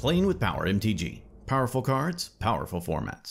Playing with Power MTG. Powerful cards, powerful formats.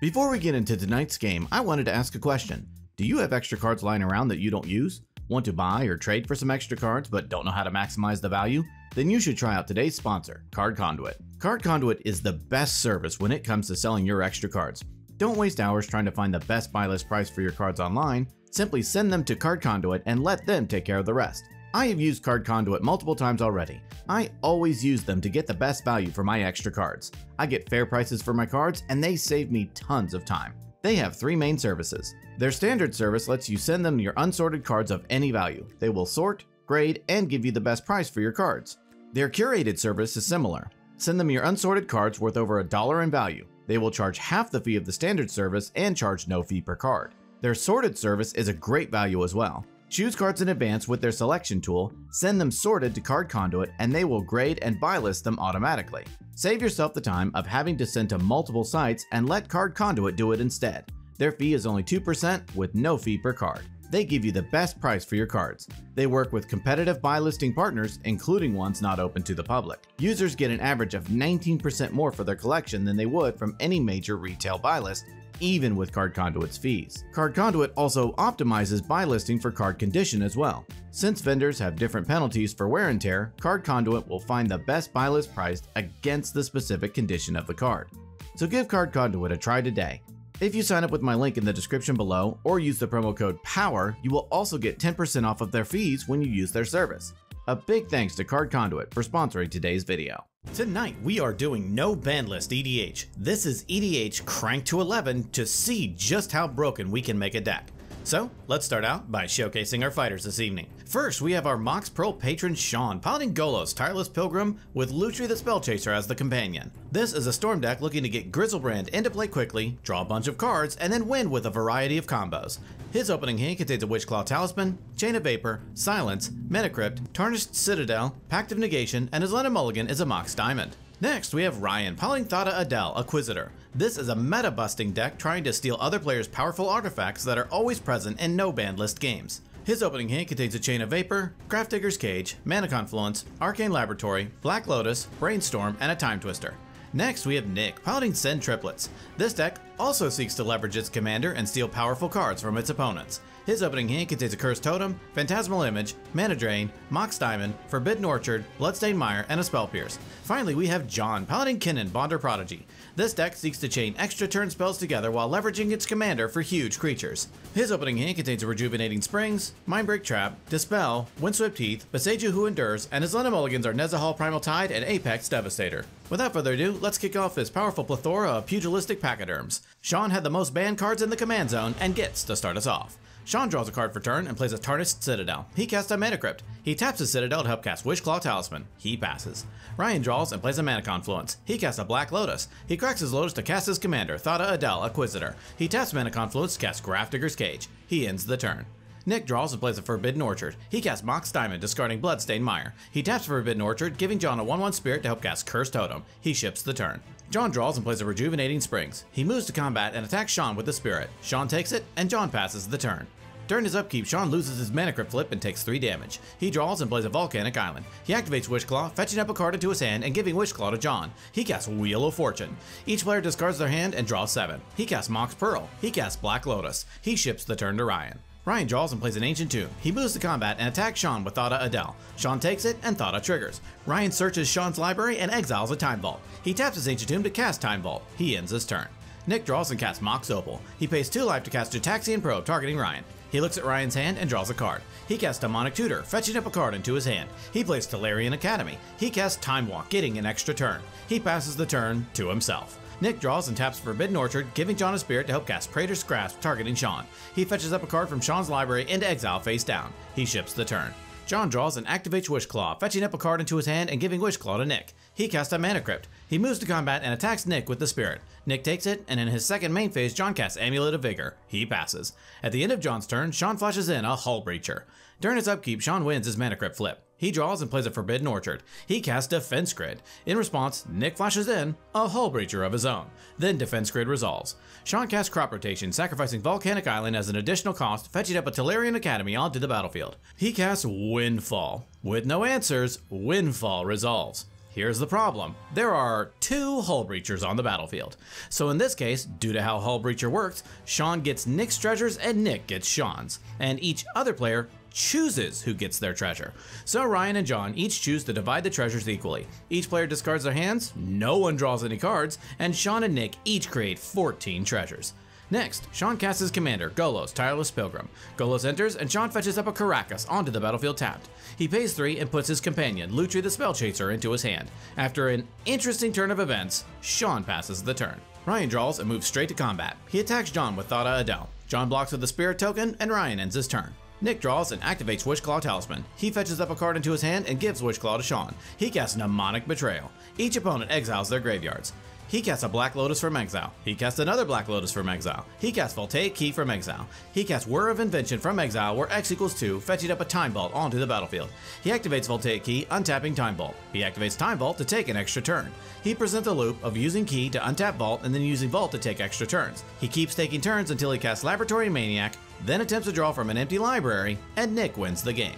Before we get into tonight's game, I wanted to ask a question. Do you have extra cards lying around that you don't use? Want to buy or trade for some extra cards but don't know how to maximize the value? Then you should try out today's sponsor, Card Conduit. Card Conduit is the best service when it comes to selling your extra cards. Don't waste hours trying to find the best buy list price for your cards online. Simply send them to Card Conduit and let them take care of the rest. I have used Card Conduit multiple times already. I always use them to get the best value for my extra cards. I get fair prices for my cards and they save me tons of time. They have three main services. Their standard service lets you send them your unsorted cards of any value. They will sort, grade, and give you the best price for your cards. Their curated service is similar. Send them your unsorted cards worth over $1 in value. They will charge half the fee of the standard service and charge no fee per card. Their sorted service is a great value as well. Choose cards in advance with their selection tool, send them sorted to Card Conduit, and they will grade and buy list them automatically. Save yourself the time of having to send to multiple sites and let Card Conduit do it instead. Their fee is only 2% with no fee per card. They give you the best price for your cards. They work with competitive buy listing partners, including ones not open to the public. Users get an average of 19% more for their collection than they would from any major retail buy list, even with Card Conduit's fees. Card Conduit also optimizes buy listing for card condition as well. Since vendors have different penalties for wear and tear, Card Conduit will find the best buy list priced against the specific condition of the card. So give Card Conduit a try today. If you sign up with my link in the description below or use the promo code POWER, you will also get 10% off of their fees when you use their service. A big thanks to Card Conduit for sponsoring today's video. Tonight we are doing no bandlist EDH. This is EDH cranked to 11 to see just how broken we can make a deck. So let's start out by showcasing our fighters this evening. First, we have our Mox Pearl patron Sean, piloting Golos, Tireless Pilgrim, with Lutri the Spellchaser as the companion. This is a Storm deck looking to get Grizzlebrand into play quickly, draw a bunch of cards, and then win with a variety of combos. His opening hand contains a Witchclaw Talisman, Chain of Vapor, Silence, Mana Crypt, Tarnished Citadel, Pact of Negation, and his Lena Mulligan is a Mox Diamond. Next, we have Ryan, piloting Thada Adel, Acquisitor. This is a meta-busting deck trying to steal other players' powerful artifacts that are always present in no ban list games. His opening hand contains a Chain of Vapor, Grafdigger's Cage, Mana Confluence, Arcane Laboratory, Black Lotus, Brainstorm, and a Time Twister. Next, we have Nick, piloting Send Triplets. This deck also seeks to leverage its commander and steal powerful cards from its opponents. His opening hand contains a Cursed Totem, Phantasmal Image, Mana Drain, Mox Diamond, Forbidden Orchard, Bloodstained Mire, and a Spell Pierce. Finally, we have John, piloting Kinnan, Bonder Prodigy. This deck seeks to chain extra turn spells together while leveraging its commander for huge creatures. His opening hand contains a Rejuvenating Springs, Mindbreak Trap, Dispel, Windswept Teeth, Baseju Who Endures, and his Lena Mulligans are Nezahal Primal Tide and Apex Devastator. Without further ado, let's kick off this powerful plethora of pugilistic pachyderms. Sean had the most banned cards in the command zone and gets to start us off. Sean draws a card for turn and plays a Tarnished Citadel. He casts a Mana Crypt. He taps his Citadel to help cast Witchclaw Talisman. He passes. Ryan draws and plays a Mana Confluence. He casts a Black Lotus. He cracks his Lotus to cast his commander, Thada Adel, Acquisitor. He taps Mana Confluence to cast Grafdigger's Cage. He ends the turn. Nick draws and plays a Forbidden Orchard. He casts Mox Diamond, discarding Bloodstained Mire. He taps Forbidden Orchard, giving John a 1/1 spirit to help cast Cursed Totem. He ships the turn. John draws and plays a Rejuvenating Springs. He moves to combat and attacks Sean with the spirit. Sean takes it, and John passes the turn. During his upkeep, Sean loses his Mana Crypt flip and takes 3 damage. He draws and plays a Volcanic Island. He activates Witchclaw, fetching up a card into his hand and giving Witchclaw to John. He casts Wheel of Fortune. Each player discards their hand and draws 7. He casts Mox Pearl. He casts Black Lotus. He ships the turn to Ryan. Ryan draws and plays an Ancient Tomb. He moves to combat and attacks Sean with Thada Adel. Sean takes it and Thada triggers. Ryan searches Sean's library and exiles a Time Vault. He taps his Ancient Tomb to cast Time Vault. He ends his turn. Nick draws and casts Mox Opal. He pays 2 life to cast Gitaxian Probe, targeting Ryan. He looks at Ryan's hand and draws a card. He casts Demonic Tutor, fetching up a card into his hand. He plays Tolarian Academy. He casts Time Walk, getting an extra turn. He passes the turn to himself. Nick draws and taps Forbidden Orchard, giving John a spirit to help cast Praetor's Grasp, targeting Sean. He fetches up a card from Sean's library into exile face down. He ships the turn. John draws and activates Wishclaw, fetching up a card into his hand and giving Wishclaw to Nick. He casts a Mana Crypt. He moves to combat and attacks Nick with the spirit. Nick takes it, and in his second main phase, John casts Amulet of Vigor. He passes. At the end of John's turn, Sean flashes in a Hullbreacher. During his upkeep, Sean wins his Mana Crypt flip. He draws and plays a Forbidden Orchard. He casts Defense Grid. In response, Nick flashes in a Hullbreacher of his own. Then Defense Grid resolves. Sean casts Crop Rotation, sacrificing Volcanic Island as an additional cost, fetching up a Tolarian Academy onto the battlefield. He casts Windfall. With no answers, Windfall resolves. Here's the problem. There are two Hullbreachers on the battlefield. So in this case, due to how Hullbreacher works, Sean gets Nick's treasures and Nick gets Sean's, and each other player chooses who gets their treasure. So Ryan and John each choose to divide the treasures equally. Each player discards their hands, no one draws any cards, and Sean and Nick each create 14 treasures. Next, Sean casts his commander, Golos, Tireless Pilgrim. Golos enters, and Sean fetches up a Caracas onto the battlefield tapped. He pays 3 and puts his companion, Lutri the Spellchaser, into his hand. After an interesting turn of events, Sean passes the turn. Ryan draws and moves straight to combat. He attacks John with Thada Adel. John blocks with the Spirit token, and Ryan ends his turn. Nick draws and activates Wishclaw Talisman. He fetches up a card into his hand and gives Wishclaw to Sean. He casts Mnemonic Betrayal. Each opponent exiles their graveyards. He casts a Black Lotus from exile. He casts another Black Lotus from exile. He casts Voltaic Key from exile. He casts Whir of Invention from exile, where X equals 2, fetching up a Time Vault onto the battlefield. He activates Voltaic Key, untapping Time Vault. He activates Time Vault to take an extra turn. He presents a loop of using Key to untap Vault and then using Vault to take extra turns. He keeps taking turns until he casts Laboratory Maniac, then attempts to draw from an empty library, and Nick wins the game.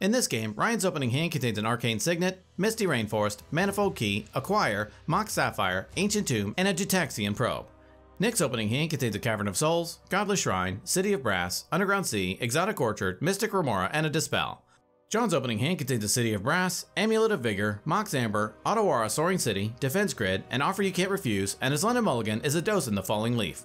In this game, Ryan's opening hand contains an Arcane Signet, Misty Rainforest, Manifold Key, Acquire, Mox Sapphire, Ancient Tomb, and a Gitaxian Probe. Nick's opening hand contains a Cavern of Souls, Godless Shrine, City of Brass, Underground Sea, Exotic Orchard, Mystic Remora, and a Dispel. John's opening hand contains a City of Brass, Amulet of Vigor, Mox Amber, Ottawara Soaring City, Defense Grid, an Offer You Can't Refuse, and his London Mulligan is a Dose in the Falling Leaf.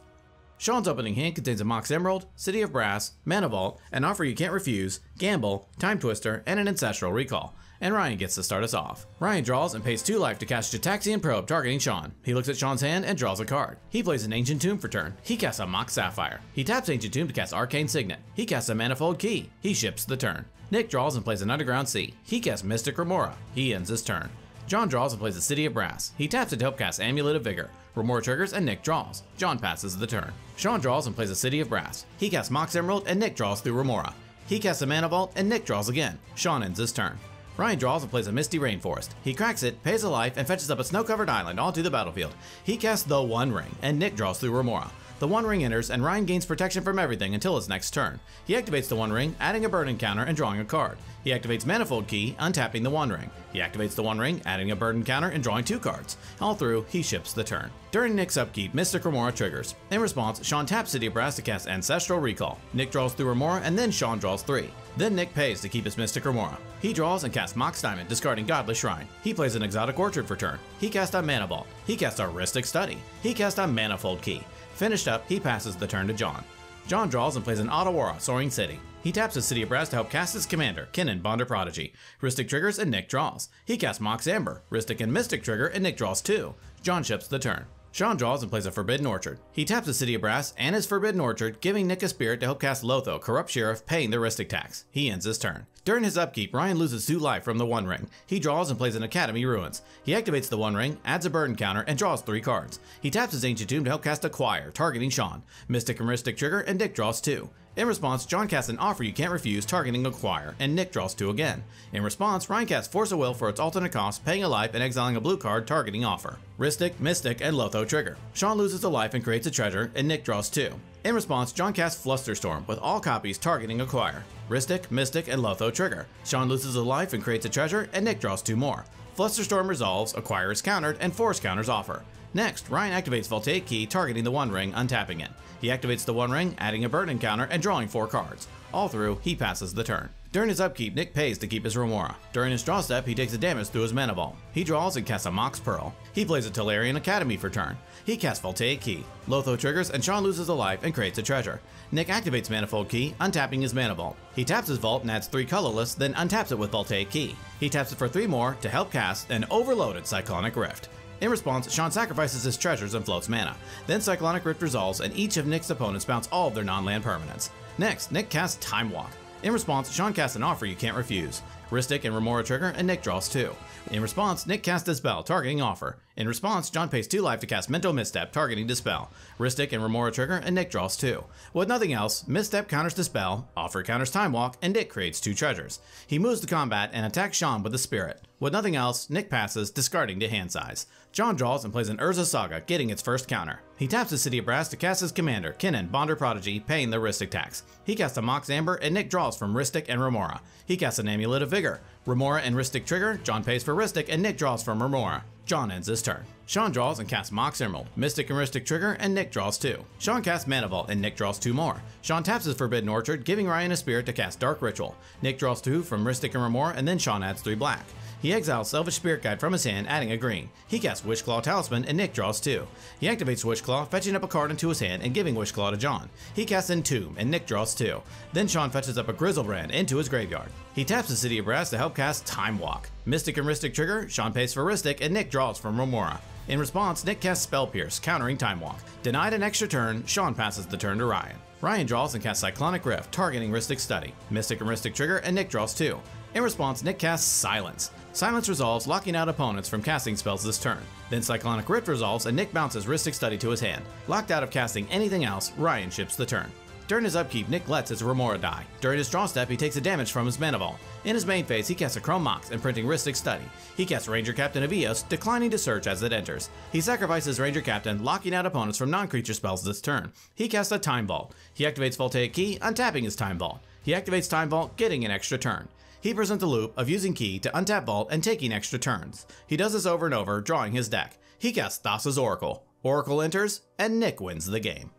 Sean's opening hand contains a Mox Emerald, City of Brass, Mana Vault, an Offer You Can't Refuse, Gamble, Time Twister, and an Ancestral Recall. And Ryan gets to start us off. Ryan draws and pays 2 life to cast Gitaxian Probe, targeting Sean. He looks at Sean's hand and draws a card. He plays an Ancient Tomb for turn. He casts a Mox Sapphire. He taps Ancient Tomb to cast Arcane Signet. He casts a Manifold Key. He ships the turn. Nick draws and plays an Underground Sea. He casts Mystic Remora. He ends his turn. John draws and plays the City of Brass. He taps it to help cast Amulet of Vigor. Remora triggers and Nick draws. John passes the turn. Sean draws and plays a City of Brass. He casts Mox Emerald and Nick draws through Remora. He casts a Mana Vault and Nick draws again. Sean ends his turn. Ryan draws and plays a Misty Rainforest. He cracks it, pays a life, and fetches up a snow-covered island onto the battlefield. He casts the One Ring and Nick draws through Remora. The One Ring enters and Ryan gains protection from everything until his next turn. He activates the One Ring, adding a burden counter and drawing a card. He activates Manifold Key, untapping the One Ring. He activates the One Ring, adding a burden counter and drawing 2 cards. All through, he ships the turn. During Nick's upkeep, Mystic Remora triggers. In response, Sean taps City of Brass to cast Ancestral Recall. Nick draws through Remora and then Sean draws 3. Then Nick pays to keep his Mystic Remora. He draws and casts Mox Diamond, discarding Godless Shrine. He plays an Exotic Orchard for turn. He casts a Mana Vault. He casts a Rhystic Study. He casts a Manifold Key. Finished up, he passes the turn to John. John draws and plays an Ottawara Soaring City. He taps his City of Brass to help cast his commander, Kinnan, Bonder Prodigy. Rhystic triggers and Nick draws. He casts Mox Amber. Rhystic and Mystic trigger and Nick draws 2. John ships the turn. Sean draws and plays a Forbidden Orchard. He taps the City of Brass and his Forbidden Orchard, giving Nick a Spirit to help cast Lotho, Corrupt Sheriff, paying the Rhystic tax. He ends his turn. During his upkeep, Ryan loses 2 life from the One Ring. He draws and plays an Academy Ruins. He activates the One Ring, adds a burden counter, and draws 3 cards. He taps his Ancient Tomb to help cast Acquire, targeting Sean. Mystic and Rhystic trigger, and Nick draws 2. In response, John casts an Offer You Can't Refuse, targeting Acquire, and Nick draws 2 again. In response, Ryan casts Force of Will for its alternate cost, paying a life and exiling a blue card, targeting Offer. Rhystic, Mystic, and Lotho trigger. Sean loses a life and creates a treasure, and Nick draws 2. In response, John casts Flusterstorm, with all copies targeting Acquire. Rhystic, Mystic, and Lotho trigger. Sean loses a life and creates a treasure, and Nick draws 2 more. Flusterstorm resolves, Acquire is countered, and Force counters Offer. Next, Ryan activates Voltaic Key, targeting the One Ring, untapping it. He activates the One Ring, adding a burden counter, and drawing 4 cards. All through, he passes the turn. During his upkeep, Nick pays to keep his Remora. During his draw step, he takes a damage through his Mana Vault. He draws and casts a Mox Pearl. He plays a Tolarian Academy for turn. He casts Voltaic Key. Lotho triggers and Sean loses a life and creates a treasure. Nick activates Manifold Key, untapping his Mana Vault. He taps his Vault and adds 3 colorless, then untaps it with Voltaic Key. He taps it for 3 more to help cast an overloaded Cyclonic Rift. In response, Sean sacrifices his treasures and floats mana. Then Cyclonic Rift resolves and each of Nick's opponents bounce all of their non-land permanents. Next, Nick casts Time Walk. In response, Sean casts an Offer You Can't Refuse. Rhystic and Remora trigger and Nick draws 2. In response, Nick casts Dispel, targeting Offer. In response, John pays 2 life to cast Mental Misstep, targeting Dispel. Ristic and Remora trigger, and Nick draws 2. With nothing else, Misstep counters Dispel, Offer counters Time Walk, and Nick creates 2 treasures. He moves to combat and attacks Sean with the Spirit. With nothing else, Nick passes, discarding to hand size. John draws and plays an Urza Saga, getting its first counter. He taps the City of Brass to cast his commander, Kinnan, Bonder Prodigy, paying the Ristic tax. He casts a Mox Amber, and Nick draws from Ristic and Remora. He casts an Amulet of Vigor. Remora and Ristic trigger, John pays for Ristic, and Nick draws from Remora. John ends his turn. Sean draws and casts Mox Emerald, Mystic and Ristic trigger, and Nick draws 2. Sean casts Mana Vault, and Nick draws 2 more. Sean taps his Forbidden Orchard, giving Ryan a Spirit to cast Dark Ritual. Nick draws 2 from Ristic and Remora, and then Sean adds 3 black. He exiles Selfish Spirit Guide from his hand, adding a green. He casts Wishclaw Talisman, and Nick draws 2. He activates Wishclaw, fetching up a card into his hand and giving Wishclaw to John. He casts Entomb, and Nick draws 2. Then Sean fetches up a Grizzlebrand into his graveyard. He taps the City of Brass to help cast Time Walk. Mystic and Ristic trigger, Sean pays for Ristic, and Nick draws from Remora. In response, Nick casts Spell Pierce, countering Time Walk. Denied an extra turn, Sean passes the turn to Ryan. Ryan draws and casts Cyclonic Rift, targeting Ristic Study. Mystic and Ristic trigger, and Nick draws 2. In response, Nick casts Silence. Silence resolves, locking out opponents from casting spells this turn. Then Cyclonic Rift resolves, and Nick bounces Ristic Study to his hand. Locked out of casting anything else, Ryan ships the turn. During his upkeep, Nick lets his Remora die. During his draw step, he takes a damage from his Mana Vault. In his main phase, he casts a Chrome Mox, imprinting Ristic Study. He casts Ranger Captain of Eos, declining to search as it enters. He sacrifices Ranger Captain, locking out opponents from non-creature spells this turn. He casts a Time Vault. He activates Voltaic Key, untapping his Time Vault. He activates Time Vault, getting an extra turn. He presents the loop of using Key to untap Vault and taking extra turns. He does this over and over, drawing his deck. He casts Thassa's Oracle. Oracle enters, and Nick wins the game.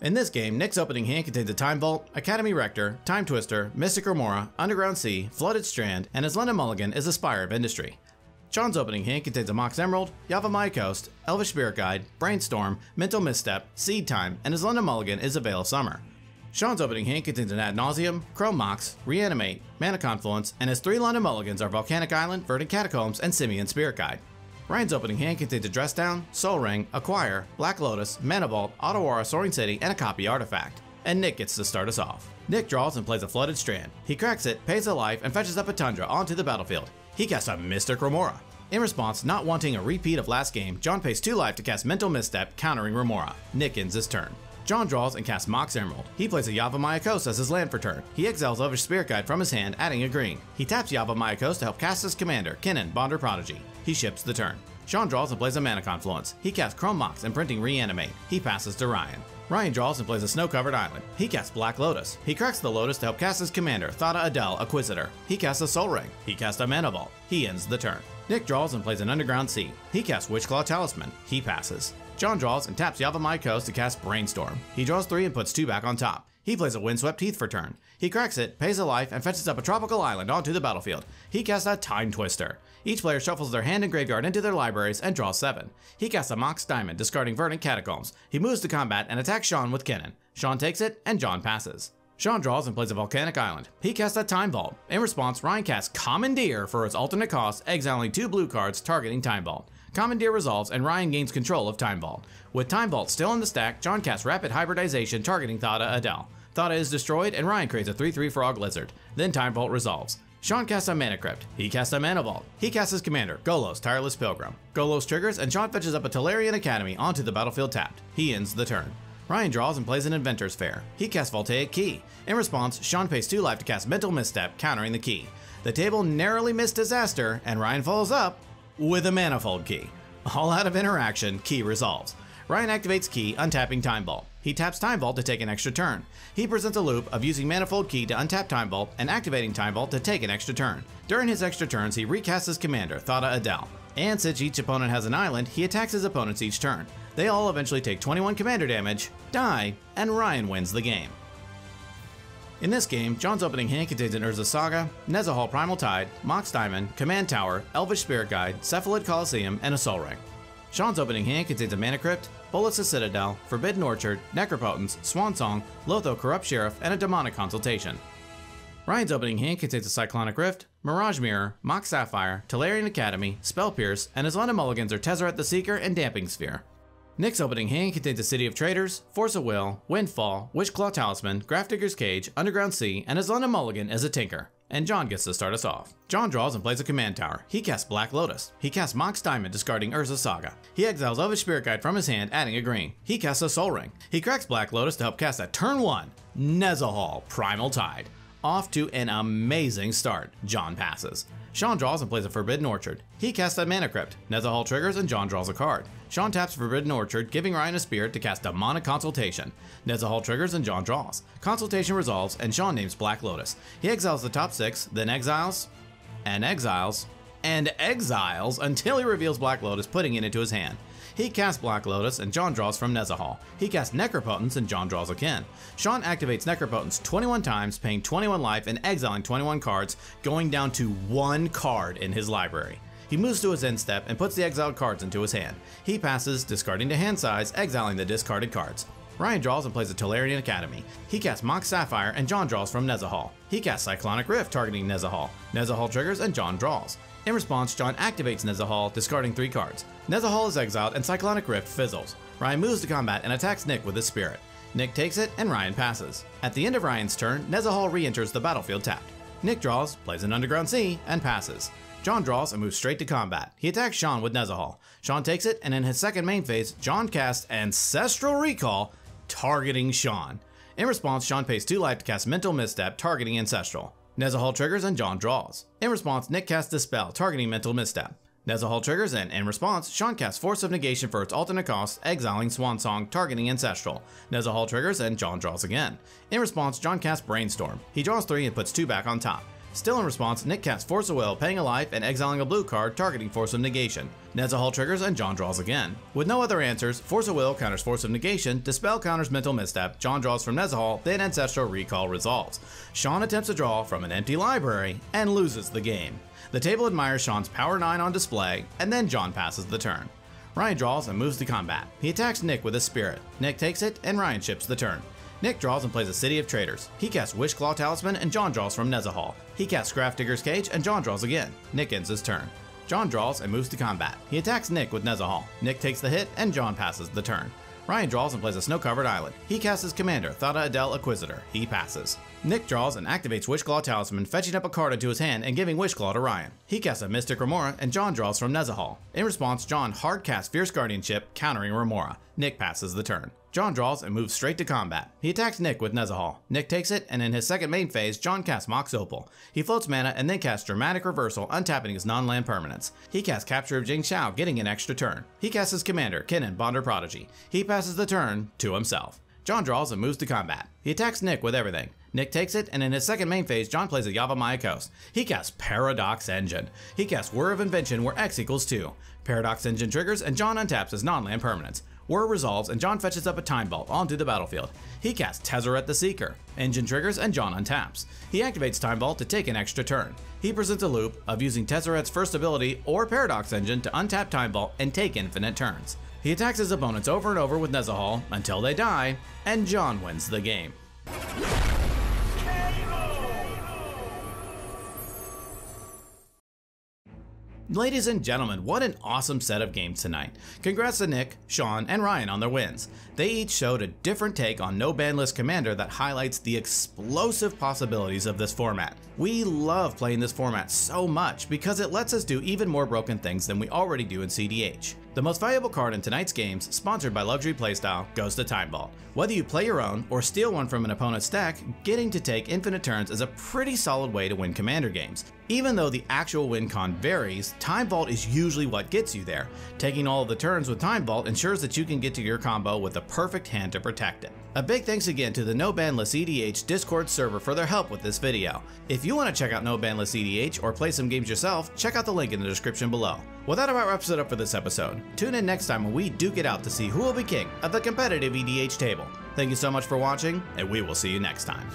In this game, Nick's opening hand contains a Time Vault, Academy Rector, Time Twister, Mystic Remora, Underground Sea, Flooded Strand, and his London Mulligan is a Spire of Industry. Sean's opening hand contains a Mox Emerald, Yavimaya Coast, Elvish Spirit Guide, Brainstorm, Mental Misstep, Seed Time, and his London Mulligan is a Veil of Summer. Sean's opening hand contains an Ad Nauseam, Chrome Mox, Reanimate, Mana Confluence, and his 3 London Mulligans are Volcanic Island, Verdant Catacombs, and Simian Spirit Guide. Ryan's opening hand contains a Dress Down, Soul Ring, Acquire, Black Lotus, Mana Vault, Otawara Soaring City, and a Copy Artifact. And Nick gets to start us off. Nick draws and plays a Flooded Strand. He cracks it, pays a life, and fetches up a Tundra onto the battlefield. He casts a Mystic Remora. In response, not wanting a repeat of last game, John pays 2 life to cast Mental Misstep, countering Remora. Nick ends his turn. John draws and casts Mox Emerald. He plays a Yavimaya Coast as his land for turn. He exiles Elvish Spirit Guide from his hand, adding a green. He taps Yavimaya Coast to help cast his commander, Kinnan, Bonder Prodigy. He ships the turn. Sean draws and plays a Mana Confluence. He casts Chrome Mox, imprinting Reanimate. He passes to Ryan. Ryan draws and plays a Snow-Covered Island. He casts Black Lotus. He cracks the Lotus to help cast his commander, Thada Adel, Acquisitor. He casts a Soul Ring. He casts a Mana Vault. He ends the turn. Nick draws and plays an Underground Sea. He casts Witchclaw Talisman. He passes. John draws and taps Yavimaya Coast to cast Brainstorm. He draws 3 and puts 2 back on top. He plays a Windswept Heath for turn. He cracks it, pays a life, and fetches up a tropical island onto the battlefield. He casts a Time Twister. Each player shuffles their hand and graveyard into their libraries and draws 7. He casts a Mox Diamond, discarding Verdant Catacombs. He moves to combat and attacks Sean with Kinnan. Sean takes it, and John passes. Sean draws and plays a Volcanic Island. He casts a Time Vault. In response, Ryan casts Commandeer for its alternate cost, exiling 2 blue cards, targeting Time Vault. Commandeer resolves, and Ryan gains control of Time Vault. With Time Vault still in the stack, John casts Rapid Hybridization, targeting Thada Adel. Thada is destroyed, and Ryan creates a 3/3 Frog Lizard. Then Time Vault resolves. Sean casts a Mana Crypt. He casts a Mana Vault. He casts his commander, Golos, Tireless Pilgrim. Golos triggers, and Sean fetches up a Tolarian Academy onto the battlefield tapped. He ends the turn. Ryan draws and plays an Inventor's Fair. He casts Voltaic Key. In response, Sean pays 2 life to cast Mental Misstep, countering the key. The table narrowly missed disaster, and Ryan follows up with a Manifold Key. All out of interaction, Key resolves. Ryan activates Key, untapping Time Vault. He taps Time Vault to take an extra turn. He presents a loop of using Manifold Key to untap Time Vault and activating Time Vault to take an extra turn. During his extra turns, he recasts his commander, Thada Adel. And since each opponent has an island, he attacks his opponents each turn. They all eventually take 21 commander damage, die, and Ryan wins the game. In this game, John's opening hand contains an Urza Saga, Nezahal Primal Tide, Mox Diamond, Command Tower, Elvish Spirit Guide, Cephalid Colosseum, and a Soul Ring. Sean's opening hand contains a Mana Crypt, Bolas' Citadel, Forbidden Orchard, Necropotence, Swansong, Lotho Corrupt Sheriff, and a Demonic Consultation. Ryan's opening hand contains a Cyclonic Rift, Mirage Mirror, Mox Sapphire, Tolarian Academy, Spell Pierce, and his London Mulligans are Tezzeret the Seeker and Damping Sphere. Nick's opening hand contains a City of Traders, Force of Will, Windfall, Wishclaw Talisman, Grafdigger's Cage, Underground Sea, and his London Mulligan as a Tinker. And John gets to start us off. John draws and plays a command tower. He casts Black Lotus. He casts Mox Diamond, discarding Urza's Saga. He exiles Elvish Spirit Guide from his hand, adding a green. He casts a Soul Ring. He cracks Black Lotus to help cast a turn 1 Nezahal Primal Tide. Off to an amazing start. John passes. Sean draws and plays a Forbidden Orchard. He casts a Mana Crypt. Nezahal triggers and John draws a card. Sean taps Forbidden Orchard, giving Ryan a spirit to cast Demonic Consultation. Nezahal triggers and John draws. Consultation resolves and Sean names Black Lotus. He exiles the top 6, then exiles, and exiles, and exiles until he reveals Black Lotus, putting it into his hand. He casts Black Lotus and John draws from Nezahal. He casts Necropotence and John draws a kin. Sean activates Necropotence 21 times, paying 21 life and exiling 21 cards, going down to 1 card in his library. He moves to his end step and puts the exiled cards into his hand. He passes, discarding to hand size, exiling the discarded cards. Ryan draws and plays a Tolarian Academy. He casts Mox Sapphire and John draws from Nezahal. He casts Cyclonic Rift, targeting Nezahal. Nezahal triggers and John draws. In response, John activates Nezahal, discarding 3 cards. Nezahal is exiled and Cyclonic Rift fizzles. Ryan moves to combat and attacks Nick with his spirit. Nick takes it and Ryan passes. At the end of Ryan's turn, Nezahal re-enters the battlefield tapped. Nick draws, plays an Underground Sea, and passes. John draws and moves straight to combat. He attacks Sean with Nezahal. Sean takes it, and in his second main phase, John casts Ancestral Recall, targeting Sean. In response, Sean pays 2 life to cast Mental Misstep, targeting Ancestral. Nezahal triggers and John draws. In response, Nick casts Dispel, targeting Mental Misstep. Nezahal triggers and, in response, Sean casts Force of Negation for its alternate cost, exiling Swansong, targeting Ancestral. Nezahal triggers and John draws again. In response, John casts Brainstorm. He draws 3 and puts 2 back on top. Still in response, Nick casts Force of Will, paying a life and exiling a blue card, targeting Force of Negation. Nezahal triggers and John draws again. With no other answers, Force of Will counters Force of Negation, Dispel counters Mental Misstep, John draws from Nezahal, then Ancestral Recall resolves. Sean attempts to draw from an empty library and loses the game. The table admires Sean's Power 9 on display, and then John passes the turn. Ryan draws and moves to combat. He attacks Nick with his spirit. Nick takes it, and Ryan ships the turn. Nick draws and plays a City of Traders. He casts Wishclaw Talisman and John draws from Nezahal. He casts Grafdigger's Cage and John draws again. Nick ends his turn. John draws and moves to combat. He attacks Nick with Nezahal. Nick takes the hit and John passes the turn. Ryan draws and plays a Snow-Covered Island. He casts his commander, Thada Adel Acquisitor. He passes. Nick draws and activates Wishclaw Talisman, fetching up a card into his hand and giving Wishclaw to Ryan. He casts a Mystic Remora and John draws from Nezahal. In response, John hard casts Fierce Guardianship, countering Remora. Nick passes the turn. John draws and moves straight to combat. He attacks Nick with Nezahal. Nick takes it, and in his second main phase, John casts Mox Opal. He floats mana and then casts Dramatic Reversal, untapping his non-land permanents. He casts Capture of Jingxiao, getting an extra turn. He casts his commander, Kinnan, Bonder Prodigy. He passes the turn to himself. John draws and moves to combat. He attacks Nick with everything. Nick takes it, and in his second main phase, John plays a Yavimaya Coast. He casts Paradox Engine. He casts Whir of Invention, where X equals 2. Paradox Engine triggers, and John untaps his non-land permanents. Whir resolves, and John fetches up a Time Vault onto the battlefield. He casts Tezzeret the Seeker. Engine triggers, and John untaps. He activates Time Vault to take an extra turn. He presents a loop of using Tezzeret's first ability or Paradox Engine to untap Time Vault and take infinite turns. He attacks his opponents over and over with Nezahal until they die, and John wins the game. Ladies and gentlemen, what an awesome set of games tonight. Congrats to Nick, Sean, and Ryan on their wins. They each showed a different take on no ban list commander that highlights the explosive possibilities of this format. We love playing this format so much because it lets us do even more broken things than we already do in CDH. The most valuable card in tonight's games, sponsored by Luxury Playstyle, goes to Time Vault. Whether you play your own or steal one from an opponent's stack, getting to take infinite turns is a pretty solid way to win commander games. Even though the actual win con varies, Time Vault is usually what gets you there. Taking all of the turns with Time Vault ensures that you can get to your combo with the perfect hand to protect it. A big thanks again to the No Ban List EDH Discord server for their help with this video. If you want to check out No Ban List EDH or play some games yourself, check out the link in the description below. Well, that about wraps it up for this episode. Tune in next time when we duke it out to see who will be king of the competitive EDH table. Thank you so much for watching, and we will see you next time.